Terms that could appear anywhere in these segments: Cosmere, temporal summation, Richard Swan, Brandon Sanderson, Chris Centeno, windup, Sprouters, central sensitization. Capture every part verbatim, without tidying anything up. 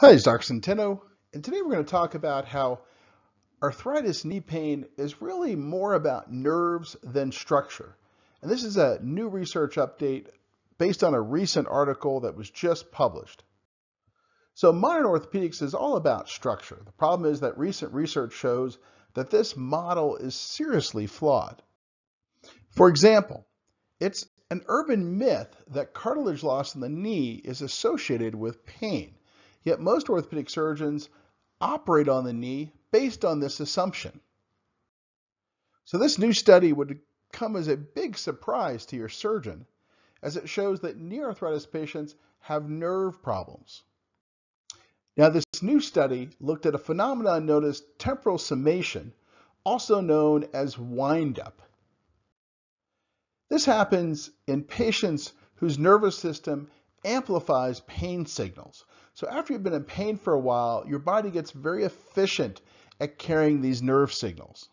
Hi, it's Doctor Centeno, and today we're going to talk about how arthritis knee pain is really more about nerves than structure. And this is a new research update based on a recent article that was just published. So modern orthopedics is all about structure. The problem is that recent research shows that this model is seriously flawed. For example, it's an urban myth that cartilage loss in the knee is associated with pain. Yet most orthopedic surgeons operate on the knee based on this assumption. So this new study would come as a big surprise to your surgeon, as it shows that knee arthritis patients have nerve problems. Now, this new study looked at a phenomenon known as temporal summation, also known as windup. This happens in patients whose nervous system amplifies pain signals. So after you've been in pain for a while, your body gets very efficient at carrying these nerve signals.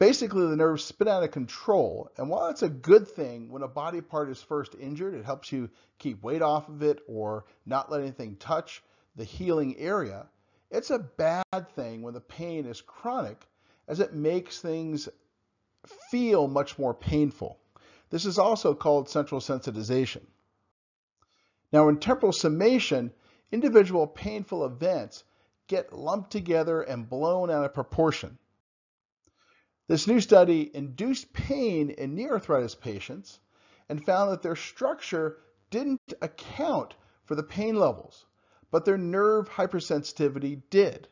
Basically, the nerves spin out of control, and while it's a good thing when a body part is first injured, it helps you keep weight off of it or not let anything touch the healing area, it's a bad thing when the pain is chronic, as it makes things feel much more painful. This is also called central sensitization. Now, in temporal summation, individual painful events get lumped together and blown out of proportion. This new study induced pain in knee arthritis patients and found that their structure didn't account for the pain levels, but their nerve hypersensitivity did.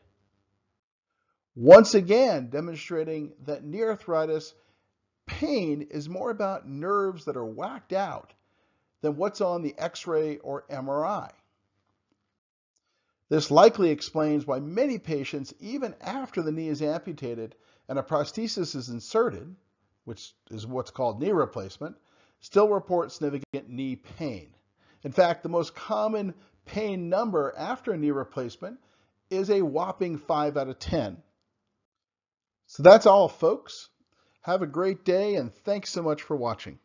Once again, demonstrating that knee arthritis pain is more about nerves that are whacked out than what's on the X-ray or M R I. This likely explains why many patients, even after the knee is amputated and a prosthesis is inserted, which is what's called knee replacement, still report significant knee pain. In fact, the most common pain number after a knee replacement is a whopping five out of ten. So that's all, folks. Have a great day, and thanks so much for watching.